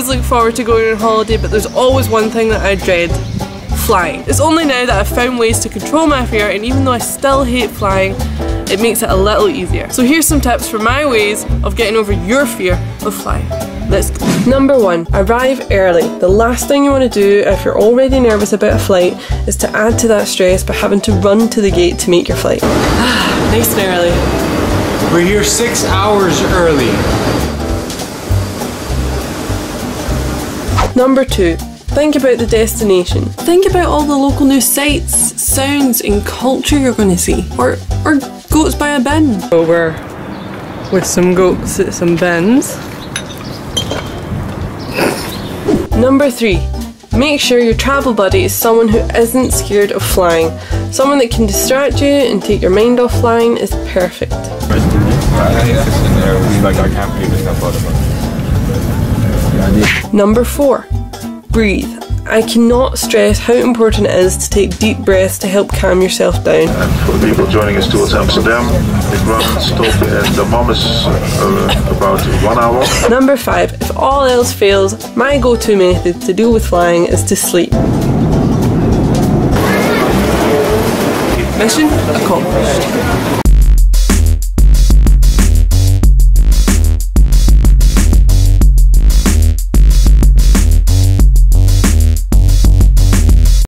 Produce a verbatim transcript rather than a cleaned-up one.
always look forward to going on holiday, but there's always one thing that I dread: flying. It's only now that I've found ways to control my fear, and even though I still hate flying, it makes it a little easier. So here's some tips for my ways of getting over your fear of flying. Let's go. Number one, arrive early. The last thing you want to do if you're already nervous about a flight is to add to that stress by having to run to the gate to make your flight. Ah, nice and early. We're here six hours early. Number two, think about the destination. Think about all the local new sights, sounds and culture you're going to see. Or, or goats by a bin. So we're with some goats at some bins. Number three, make sure your travel buddy is someone who isn't scared of flying. Someone that can distract you and take your mind off flying is perfect. Number four, breathe. I cannot stress how important it is to take deep breaths to help calm yourself down. And for the people joining us towards Amsterdam, the ground stop at the mom is uh, about one hour. Number five, if all else fails, my go-to method to deal with flying is to sleep. Mission accomplished.